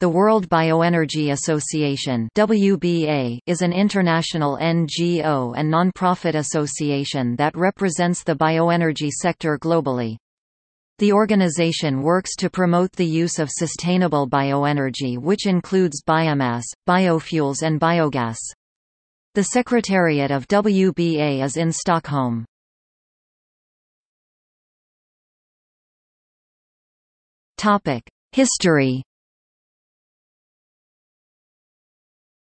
The World Bioenergy Association (WBA) is an international NGO and nonprofit association that represents the bioenergy sector globally. The organization works to promote the use of sustainable bioenergy, which includes biomass, biofuels and biogas. The Secretariat of WBA is in Stockholm. History.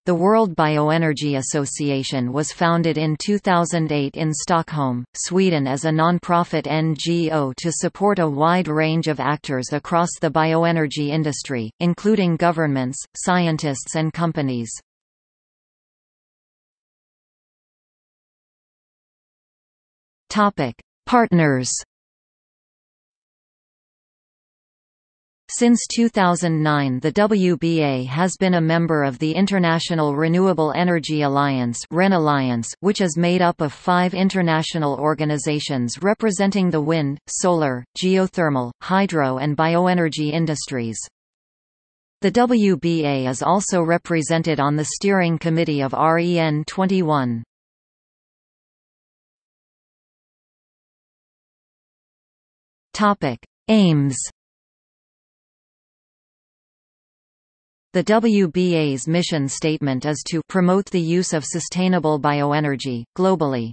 The World Bioenergy Association was founded in 2008 in Stockholm, Sweden as a non-profit NGO to support a wide range of actors across the bioenergy industry, including governments, scientists and companies. Partners. Since 2009, the WBA has been a member of the International Renewable Energy Alliance (REN Alliance), which is made up of 5 international organizations representing the wind, solar, geothermal, hydro and bioenergy industries. The WBA is also represented on the steering committee of REN21. Topic: Aims. The WBA's mission statement is to promote the use of sustainable bioenergy globally.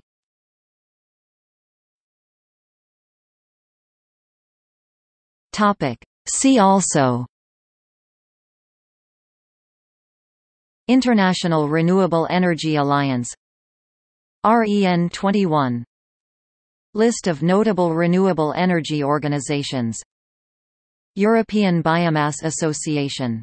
Topic: See also. International Renewable Energy Alliance, REN21, List of notable renewable energy organizations, European Biomass Association.